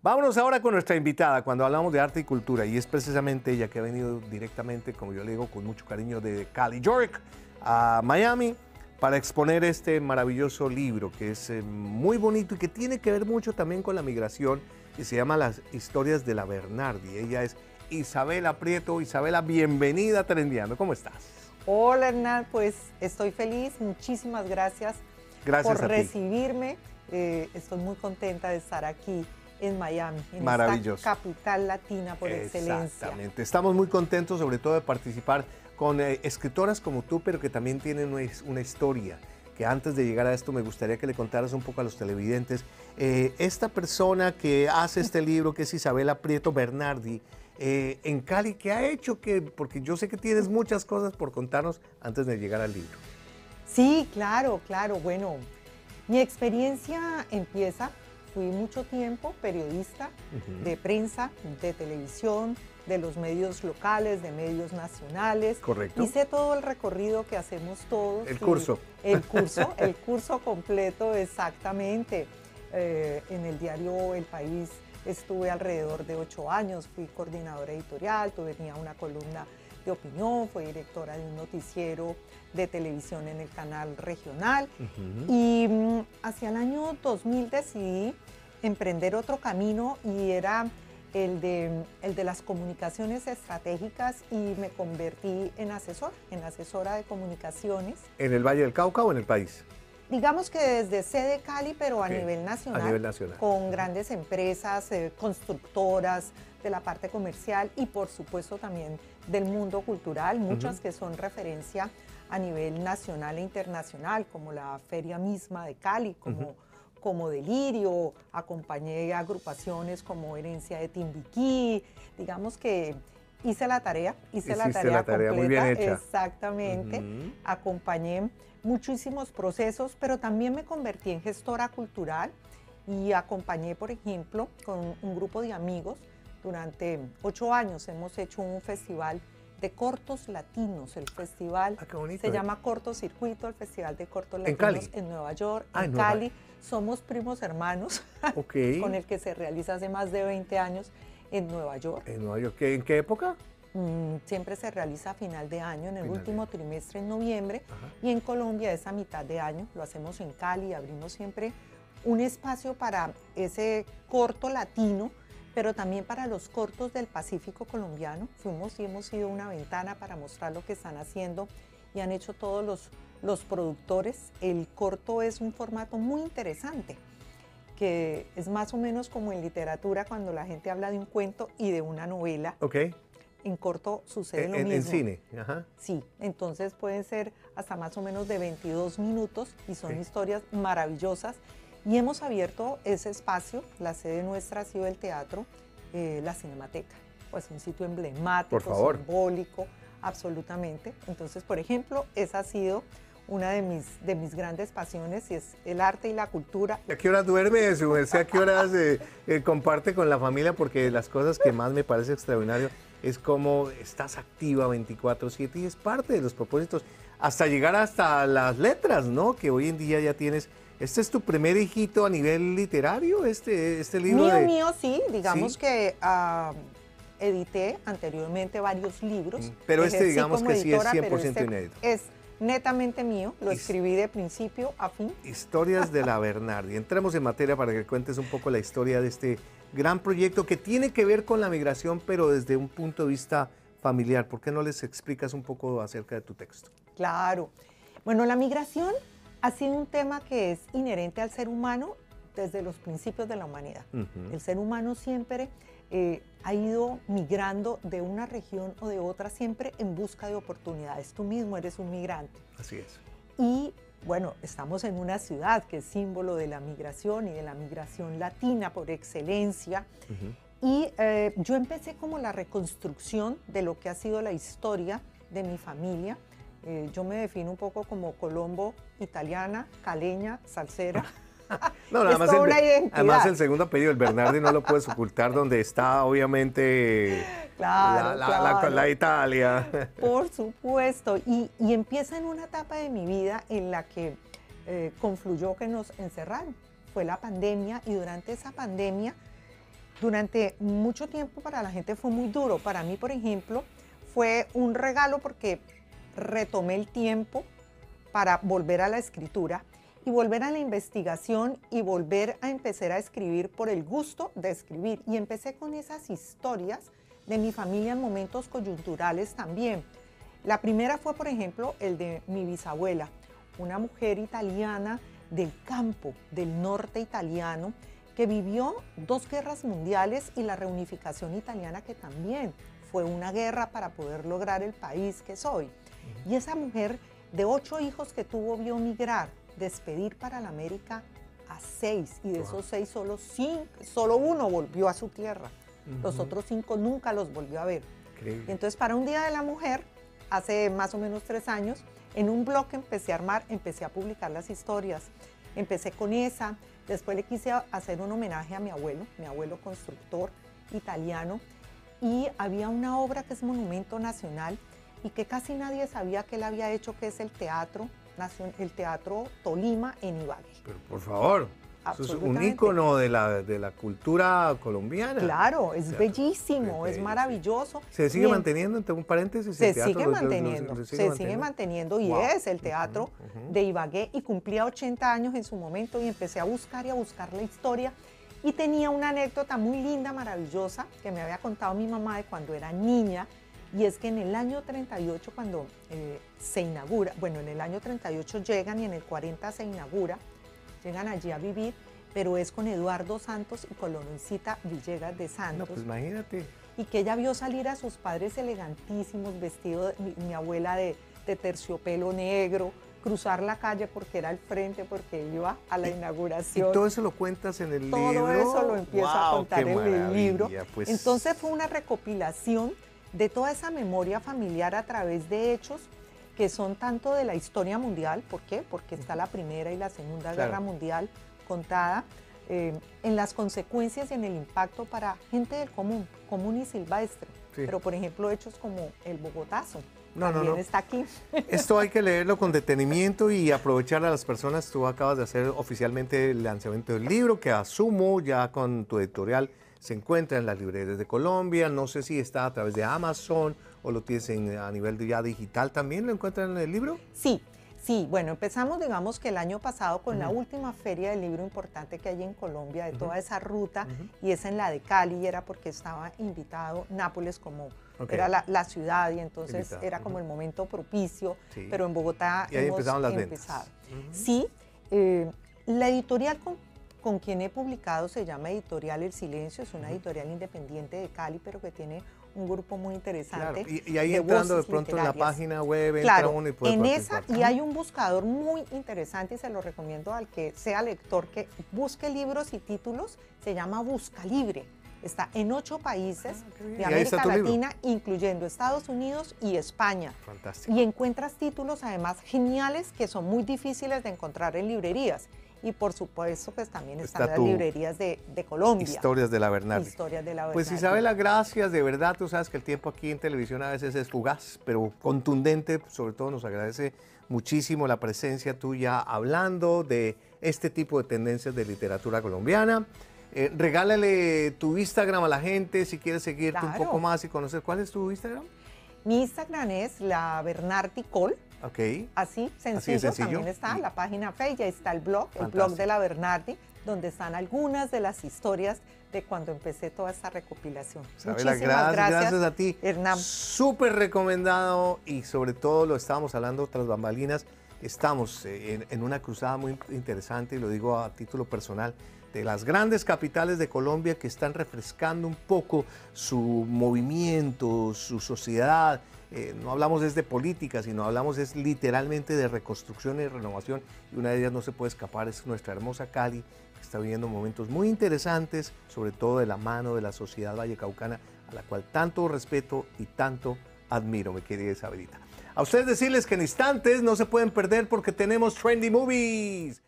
Vámonos ahora con nuestra invitada cuando hablamos de arte y cultura, y es precisamente ella que ha venido directamente, como yo le digo, con mucho cariño de Cali, York, a Miami, para exponer este maravilloso libro que es muy bonito y que tiene que ver mucho también con la migración, y se llama Las Historias de la Bernardi. Ella es Isabella Prieto. Isabella, bienvenida a Trendiando. ¿Cómo estás? Hola, Hernán, pues estoy feliz, muchísimas gracias, por recibirme. Estoy muy contenta de estar aquí en Miami, en esta capital latina por excelencia. Exactamente. Estamos muy contentos, sobre todo, de participar con escritoras como tú, pero que también tienen una historia, que antes de llegar a esto me gustaría que le contaras un poco a los televidentes. Esta persona que hace este libro, que es Isabella Prieto Bernardi, en Cali, ¿qué ha hecho? Porque yo sé que tienes muchas cosas por contarnos antes de llegar al libro. Sí, claro, claro. Bueno, mi experiencia empieza... Fui mucho tiempo periodista de prensa, de televisión, de los medios locales, de medios nacionales. Correcto. Hice todo el recorrido que hacemos todos. El curso. El curso completo, exactamente. En el diario El País estuve alrededor de 8 años, fui coordinadora editorial, tenía una columna de opinión, fui directora de un noticiero de televisión en el canal regional. Y hacia el año 2000 decidí emprender otro camino, y era el de las comunicaciones estratégicas, y me convertí en asesora de comunicaciones. ¿En el Valle del Cauca o en el país? Digamos que desde sede Cali, pero a nivel nacional, con grandes empresas, constructoras de la parte comercial y por supuesto también del mundo cultural, muchas que son referencia a nivel nacional e internacional, como la feria misma de Cali, como Delirio. Acompañé agrupaciones como Herencia de Timbiquí. Digamos que hice la tarea completa, muy bien hecha. Exactamente. Acompañé muchísimos procesos, pero también me convertí en gestora cultural y acompañé, por ejemplo, con un grupo de amigos. Durante 8 años hemos hecho un festival de cortos latinos. El festival se llama Corto Circuito, el festival de cortos latinos en Nueva York, en Cali. Somos primos hermanos, con el que se realiza hace más de 20 años en Nueva York. ¿En Nueva York? ¿En qué época? Siempre se realiza a final de año, en el último trimestre, en noviembre. Y en Colombia es a mitad de año. Lo hacemos en Cali, abrimos siempre un espacio para ese corto latino, pero también para los cortos del Pacífico colombiano. Fuimos y hemos sido una ventana para mostrar lo que están haciendo y han hecho todos los productores. El corto es un formato muy interesante, que es más o menos como en literatura, cuando la gente habla de un cuento y de una novela. En corto sucede lo mismo. En cine. Sí, entonces pueden ser hasta más o menos de 22 minutos y son historias maravillosas. Y hemos abierto ese espacio. La sede nuestra ha sido el teatro, la Cinemateca, pues un sitio emblemático, simbólico, absolutamente. Entonces, por ejemplo, esa ha sido una de mis grandes pasiones, y es el arte y la cultura. ¿A qué horas duerme, su merced? ¿A qué horas comparte con la familia? Porque de las cosas que más me parece extraordinario es cómo estás activa 24/7, y es parte de los propósitos, hasta llegar hasta las letras, ¿no? Que hoy en día ya tienes... ¿Este es tu primer hijito a nivel literario, este libro? Mío, sí. Digamos que edité anteriormente varios libros. Pero este, digamos que sí es 100% inédito. Es netamente mío, lo escribí de principio a fin. Historias de la Bernardi. Entremos en materia para que cuentes un poco la historia de este gran proyecto que tiene que ver con la migración, pero desde un punto de vista familiar. ¿Por qué no les explicas un poco acerca de tu texto? Claro. Bueno, la migración... ha sido un tema que es inherente al ser humano desde los principios de la humanidad. El ser humano siempre ha ido migrando de una región o de otra, siempre en busca de oportunidades. Tú mismo eres un migrante. Así es. Y bueno, estamos en una ciudad que es símbolo de la migración y de la migración latina por excelencia. Y yo empecé como la reconstrucción de lo que ha sido la historia de mi familia. Yo me defino un poco como Colombo, italiana, caleña, salsera. No, nada más además el segundo apellido, el Bernardi, no lo puedes ocultar donde está, obviamente, la Italia. Por supuesto. Y empieza en una etapa de mi vida en la que confluyó que nos encerraron. Fue la pandemia, y durante esa pandemia durante mucho tiempo para la gente fue muy duro. Para mí, por ejemplo, fue un regalo porque retomé el tiempo para volver a la escritura y volver a la investigación y volver a empezar a escribir por el gusto de escribir. Y empecé con esas historias de mi familia en momentos coyunturales también. La primera fue, por ejemplo, el de mi bisabuela, una mujer italiana del campo, del norte italiano, que vivió 2 guerras mundiales y la reunificación italiana, que también fue una guerra para poder lograr el país que soy. Y esa mujer de 8 hijos que tuvo vio migrar, despedir para la América a 6, y de esos 6 solo uno volvió a su tierra. Los otros 5 nunca los volvió a ver. Increíble. Y entonces, para un Día de la Mujer, hace más o menos 3 años, en un blog que empecé a armar, empecé a publicar las historias. Empecé con esa, después le quise hacer un homenaje a mi abuelo constructor italiano, y había una obra que es Monumento Nacional y que casi nadie sabía que él había hecho, que es el Teatro Tolima en Ibagué. Pero por favor, eso es un ícono de la cultura colombiana. Claro, es bellísimo, es maravilloso. ¿Se sigue manteniendo, entre un paréntesis? Se sigue manteniendo y es el teatro de Ibagué, y cumplía 80 años en su momento, y empecé a buscar la historia. Y tenía una anécdota muy linda, maravillosa, que me había contado mi mamá de cuando era niña, y es que en el año 38, cuando se inaugura, bueno, en el año 38 llegan y en el 40 se inaugura, llegan allí a vivir, pero es con Eduardo Santos y con Lorencita Villegas de Santos. No, pues imagínate. Y que ella vio salir a sus padres elegantísimos, vestidos, mi abuela de terciopelo negro, cruzar la calle porque era al frente, porque iba a la inauguración. Y todo eso lo cuentas en el libro. Todo eso lo empiezo a contar en el libro. Pues... Entonces fue una recopilación de toda esa memoria familiar a través de hechos que son tanto de la historia mundial, ¿por qué? Porque está la Primera y la Segunda Guerra Mundial contada, en las consecuencias y en el impacto para gente del común, común y silvestre. Sí. Pero, por ejemplo, hechos como el Bogotazo. No. Está aquí. Esto hay que leerlo con detenimiento y aprovechar a las personas. Tú acabas de hacer oficialmente el lanzamiento del libro, que asumo ya con tu editorial se encuentra en las librerías de Colombia. No sé si está a través de Amazon o lo tienes a nivel ya digital también. ¿Lo encuentran en el libro? Sí, sí. Bueno, empezamos, digamos, que el año pasado con la última feria del libro importante que hay en Colombia, de toda esa ruta, y es en la de Cali, y era porque estaba invitado Nápoles como... Era la ciudad, y entonces era como el momento propicio, pero en Bogotá y ahí empezaron las ventas. Sí, la editorial con quien he publicado se llama Editorial El Silencio, es una editorial independiente de Cali, pero que tiene un grupo muy interesante. Claro. Y ahí de entrando de pronto literarias. En la página web, entra uno y puede en participar. Esa, y hay un buscador muy interesante, y se lo recomiendo al que sea lector que busque libros y títulos, se llama Busca Libre. Está en 8 países de América Latina, incluyendo Estados Unidos y España. Fantástico. Y encuentras títulos además geniales que son muy difíciles de encontrar en librerías. Y por supuesto, pues también están las librerías de Colombia. Historias de la Bernardi. Historias de la Bernardi. Pues Isabella, gracias, de verdad. Tú sabes que el tiempo aquí en televisión a veces es fugaz, pero contundente. Sobre todo nos agradece muchísimo la presencia tuya hablando de este tipo de tendencias de literatura colombiana. Regálale tu Instagram a la gente si quieres seguirte un poco más y conocer. ¿Cuál es tu Instagram? Mi Instagram es la Bernardi Col. Ok. Así, sencillo. Así es sencillo. También está la página Facebook, está el blog, el blog de la Bernardi, donde están algunas de las historias de cuando empecé toda esta recopilación. Isabella, muchísimas gracias a ti, Hernán. Súper recomendado, y sobre todo lo estábamos hablando tras bambalinas. Estamos en una cruzada muy interesante, y lo digo a título personal, de las grandes capitales de Colombia que están refrescando un poco su movimiento, su sociedad. No hablamos es de política, sino hablamos es literalmente de reconstrucción y renovación, y una de ellas no se puede escapar, es nuestra hermosa Cali, que está viviendo momentos muy interesantes, sobre todo de la mano de la sociedad vallecaucana, a la cual tanto respeto y tanto admiro, mi querida Isabelita. A ustedes decirles que en instantes no se pueden perder, porque tenemos Trendy Movies.